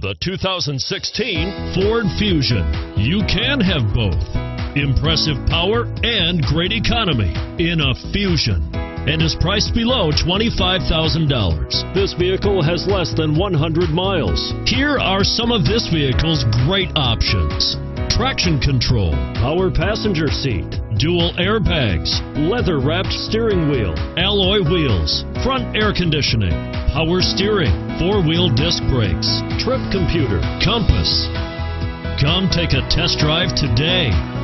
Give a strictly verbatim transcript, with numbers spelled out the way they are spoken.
The two thousand sixteen Ford Fusion. You can have both. Impressive power and great economy in a Fusion, and is priced below twenty-five thousand dollars. This vehicle has less than one hundred miles. Here are some of this vehicle's great options: traction control, power passenger seat, dual airbags, leather-wrapped steering wheel, alloy wheels, front air conditioning, power steering, four-wheel disc brakes, trip computer, compass. Come take a test drive today.